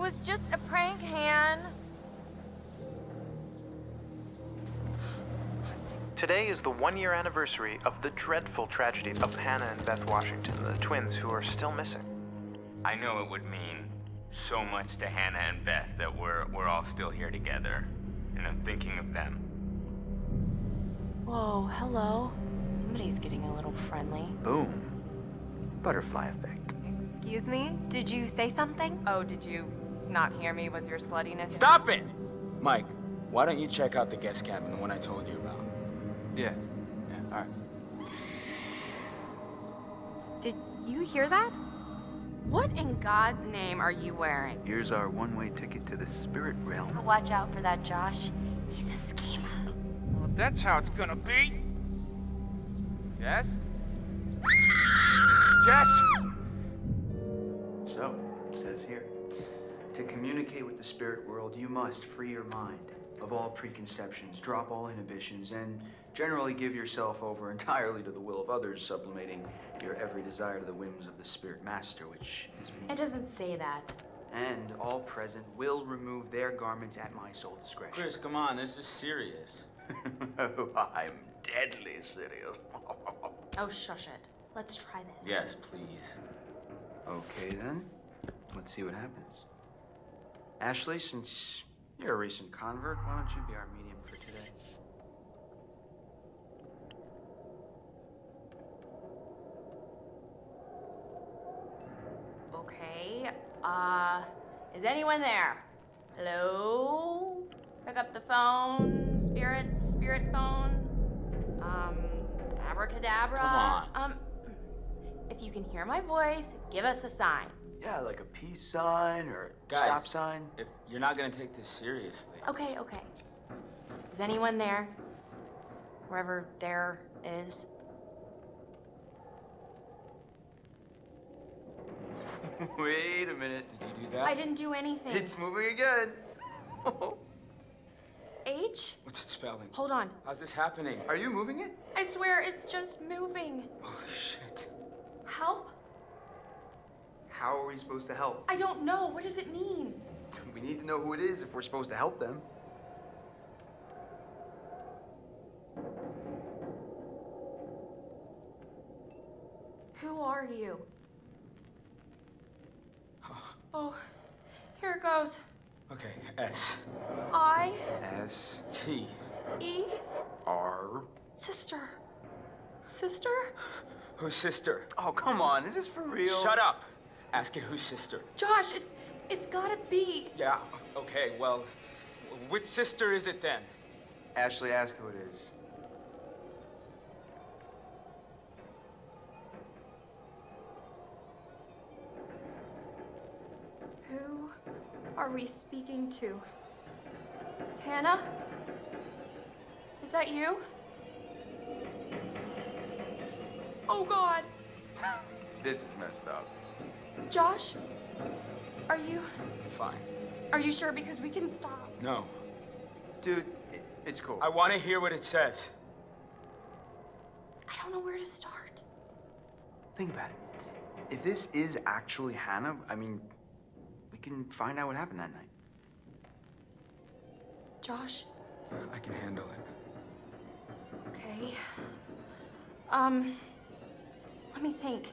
It was just a prank, Han. Today is the one-year anniversary of the dreadful tragedy of Hannah and Beth Washington, the twins who are still missing. I know it would mean so much to Hannah and Beth that we're all still here together, and I'm thinking of them. Whoa, hello. Somebody's getting a little friendly. Boom. Butterfly effect. Excuse me? Did you say something? Oh, did you not hear me? Was your sluttiness? Stop it! Mike, why don't you check out the guest cabin, the one I told you about? Yeah, all right. Did you hear that? What in God's name are you wearing? Here's our one-way ticket to the spirit realm. Watch out for that, Josh. He's a schemer. Well, that's how it's gonna be. Jess? Jess! So, it says here, to communicate with the spirit world, you must free your mind of all preconceptions, drop all inhibitions, and generally give yourself over entirely to the will of others, sublimating your every desire to the whims of the spirit master, which is me. It doesn't say that. And all present will remove their garments at my sole discretion. Chris, come on, this is serious. Oh, I'm deadly serious. Oh, shush it. Let's try this. Yes, please. Okay, then. Let's see what happens. Ashley, since you're a recent convert, why don't you be our medium for today? Okay, is anyone there? Hello? Pick up the phone. Spirits, spirit phone. Abracadabra. Come on. If you can hear my voice, give us a sign. Yeah, like a peace sign or a stop sign. If you're not gonna take this seriously. Okay. Is anyone there? Wherever there is. Wait a minute. Did you do that? I didn't do anything. It's moving again. H? What's it spelling? Hold on. How's this happening? Are you moving it? I swear, it's just moving. Holy shit. Help? How are we supposed to help? I don't know. What does it mean? We need to know who it is if we're supposed to help them. Who are you? Oh, here it goes. Okay, S. I. S. T. E. R. Sister. Sister? Who's sister? Oh, come on. Is this for real? Shut up. Ask it who's sister. Josh, it's gotta be. Yeah, okay, well, which sister is it then? Ashley, ask who it is. Who are we speaking to? Hannah? Is that you? Oh, God. This is messed up. Josh, are you... Fine. Are you sure? Because we can stop. No. Dude, it's cool. I want to hear what it says. I don't know where to start. Think about it. If this is actually Hannah, I mean, we can find out what happened that night. Josh? I can handle it. Okay. Let me think.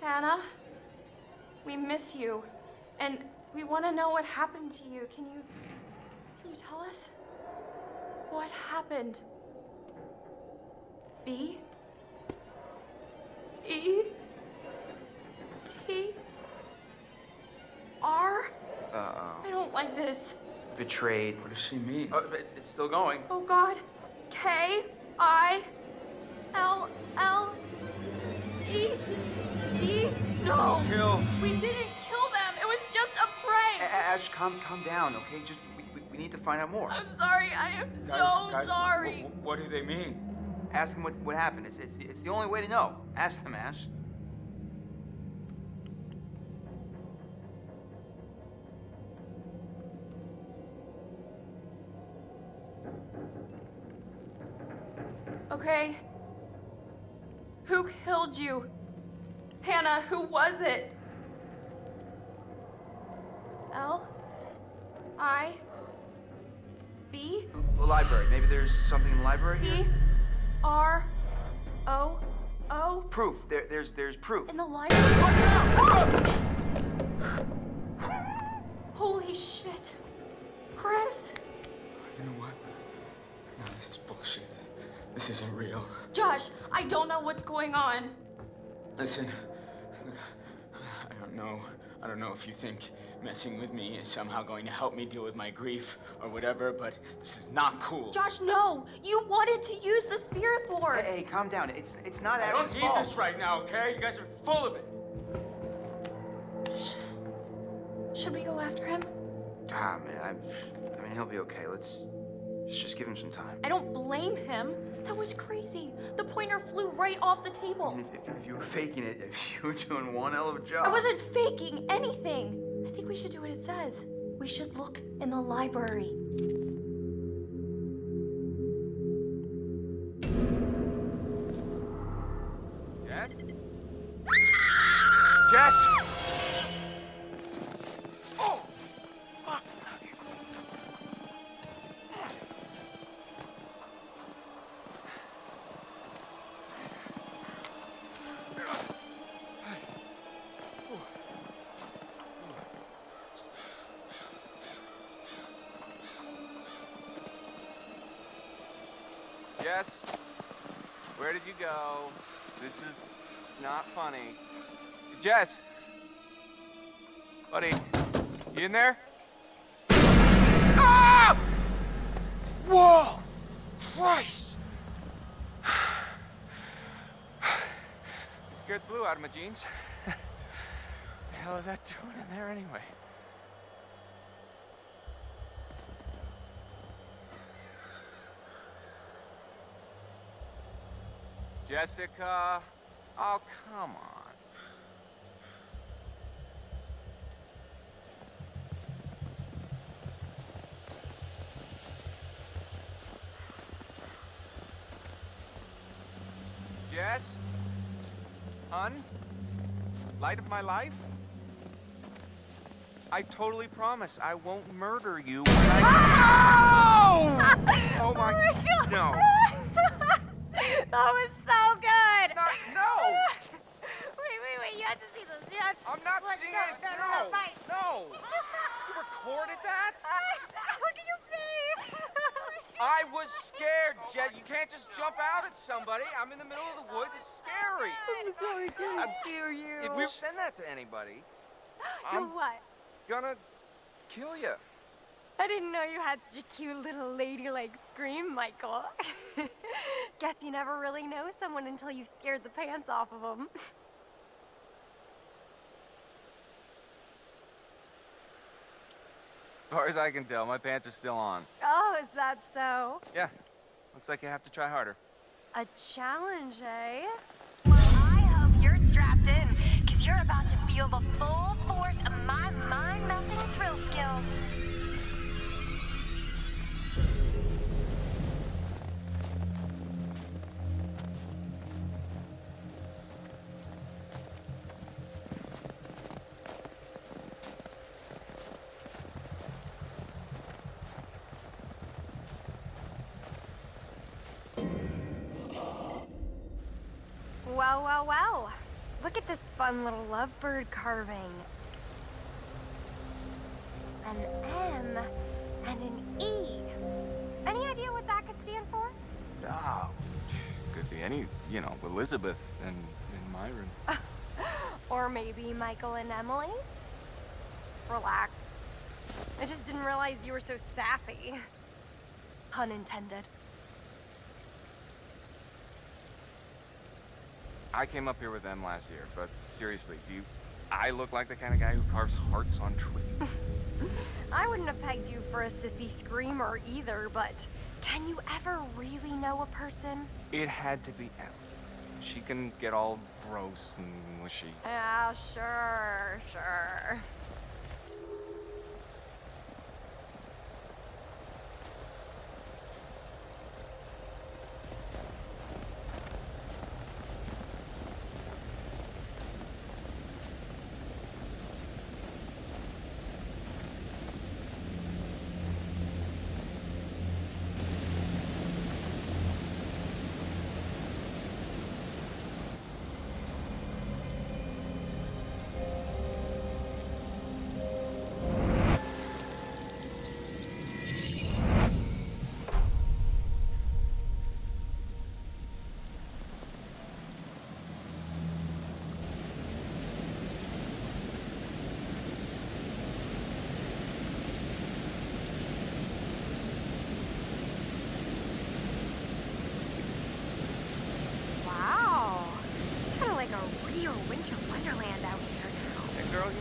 Hannah, we miss you, and we want to know what happened to you. Can you tell us what happened? B, E, T, R. Uh-oh. I don't like this. Betrayed. What does she mean? Oh, it's still going. Oh God. K, I, L, L, E. D? No! Kill. We didn't kill them! It was just a prank! Ash, calm down, okay? Just, we need to find out more. I'm sorry, I am guys, sorry! What do they mean? Ask them what happened. It's the only way to know. Ask them, Ash. okay? Who killed you? Hannah, who was it? L-I-B? The library. Maybe there's something in the library here? B-R-O-O? Proof. There's proof. In the library? Ah! Holy shit. Chris? You know what? No, this is bullshit. This isn't real. Josh, I don't know what's going on. Listen, I don't know if you think messing with me is somehow going to help me deal with my grief or whatever, but this is not cool. Josh, no! You wanted to use the spirit board! Hey, calm down. It's not Ash's fault. I don't need this right now, okay? You guys are full of it. Should we go after him? Ah, man, I mean, he'll be okay. Let's just give him some time. I don't blame him. That was crazy. The pointer flew right off the table. I mean, if you were faking it, you were doing one hell of a job. I wasn't faking anything. I think we should do what it says. We should look in the library. Jess? Jess? Jess, where did you go? This is not funny. Jess! Buddy, you in there? Ah! Whoa! Christ! I scared the blue out of my jeans. What the hell is that doing in there anyway? Jessica, oh, come on. Jess? Hun? Light of my life? I totally promise I won't murder you when I... Oh! Oh my... Oh my God. No. That was so good! No! Wait, you have to see this. I'm not seeing it! No! You recorded that? Look at your face! I was scared, Jed. You can't just jump out at somebody. I'm in the middle of the woods. It's scary. I'm sorry, didn't scare you. If we send that to anybody, I'm gonna kill you. I didn't know you had such a cute little ladylike scream, Michael. Guess you never really know someone until you've scared the pants off of them. As far as I can tell, my pants are still on. Oh, is that so? Yeah. Looks like you have to try harder. A challenge, eh? Well, I hope you're strapped in, because you're about to feel the full force of my mind-melting thrill skills. Wow. Look at this fun little lovebird carving. An M and an E. Any idea what that could stand for? Oh, could be any, you know, Elizabeth and Myron. Or maybe Michael and Emily? Relax. I just didn't realize you were so sappy. Pun intended. I came up here with them last year, but seriously, I look like the kind of guy who carves hearts on trees? I wouldn't have pegged you for a sissy screamer either, but can you ever really know a person? It had to be Emily. She can get all gross and mushy. Yeah, sure.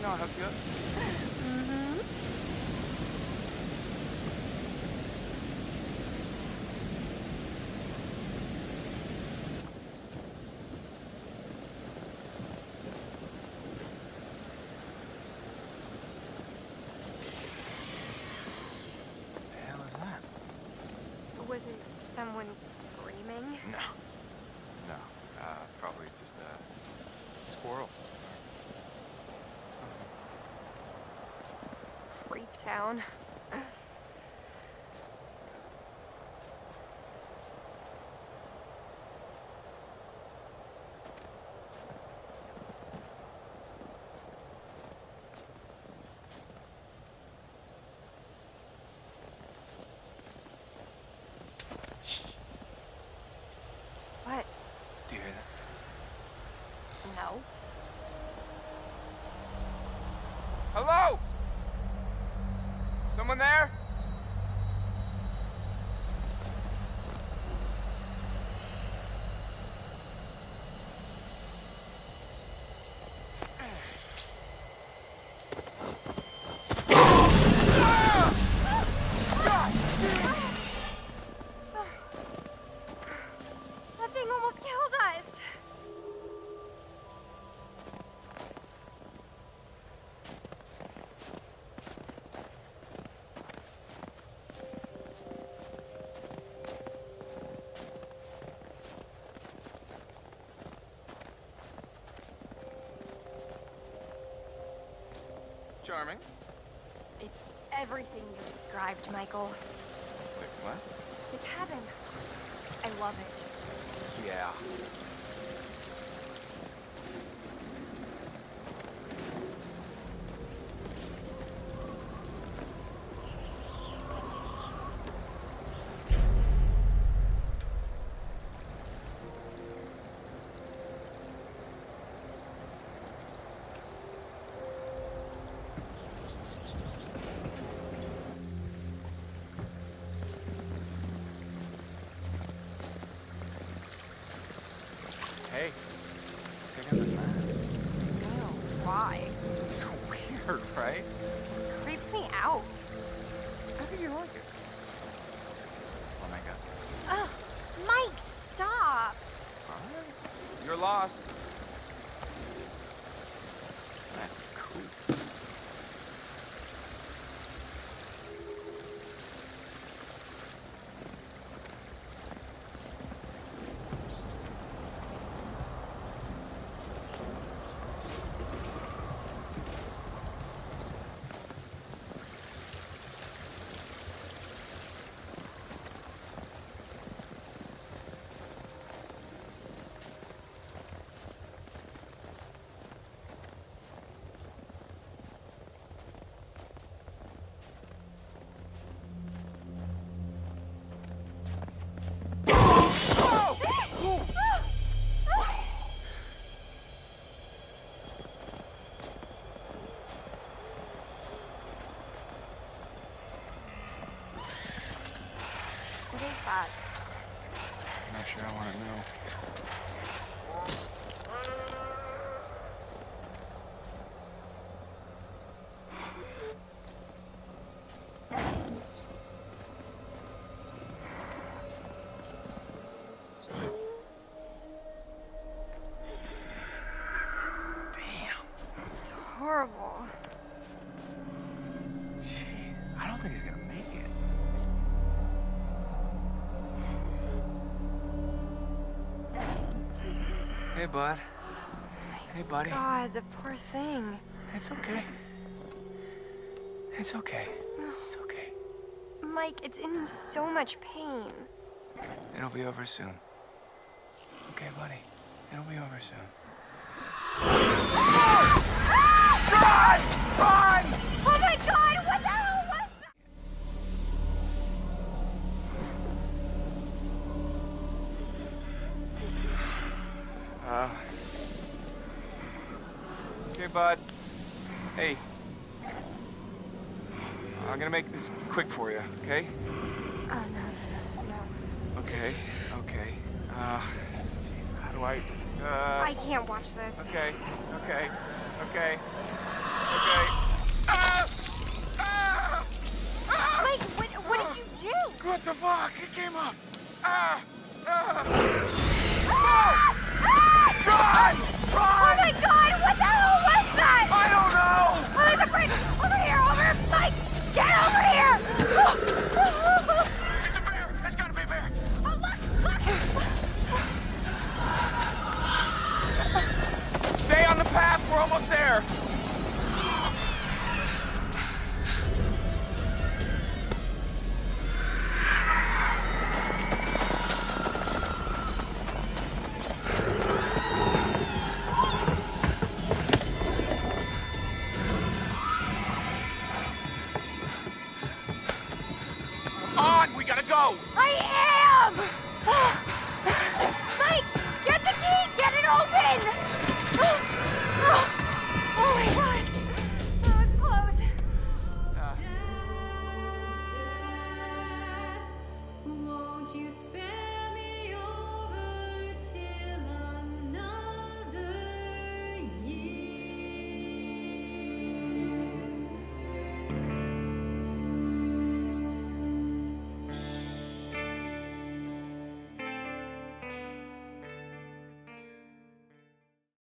know I'll help you up. Mm-hmm. What the hell is that? Was it someone screaming? No. No. Probably just a squirrel. Freak town. What? Do you hear that? No. Hello? Someone there? That thing almost killed us. Charming. It's everything you described, Michael. Wait, what? The cabin. I love it. Yeah. Hey, check out this mask. No, why? It's so weird, right? It creeps me out. How do you like it? Oh my god. Ugh, Mike, stop! Alright, you're lost. That's cool. What is that? I'm not sure I want to know. Damn. It's horrible. Gee, I don't think he's gonna make it. Hey, bud. Hey, buddy. God, the poor thing. It's okay. It's okay. It's okay. Mike, it's in so much pain. It'll be over soon. Okay, buddy. It'll be over soon. Run! Run! Oh my God! What the hell? Okay, bud. Hey. I'm gonna make this quick for you, okay? Oh, no. Okay. Geez, how do I... I can't watch this. Okay. What the fuck? It came up! Run! Run! Oh my god! What the hell was that? I don't know! Oh, there's a bridge! Over here! Over! Mike! Get over here! It's a bear! It's gotta be a bear! Oh, look! Look! Stay on the path! We're almost there!